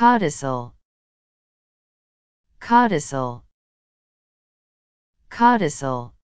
Codicil, codicil, codicil.